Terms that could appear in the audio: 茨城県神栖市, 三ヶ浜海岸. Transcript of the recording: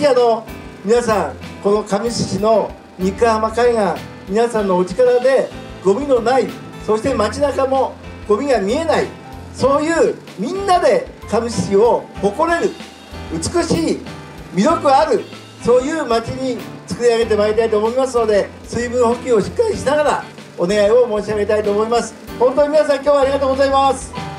ひ皆さん、この神栖市の三ヶ浜海岸、皆さんのお力でゴミのない、そして街中もゴミが見えない、そういうみんなで神栖市を誇れる美しい魅力ある、そういう街に作り上げてまいりたいと思いますので、水分補給をしっかりしながらお願いを申し上げたいと思います。本当に皆さん、今日はありがとうございます。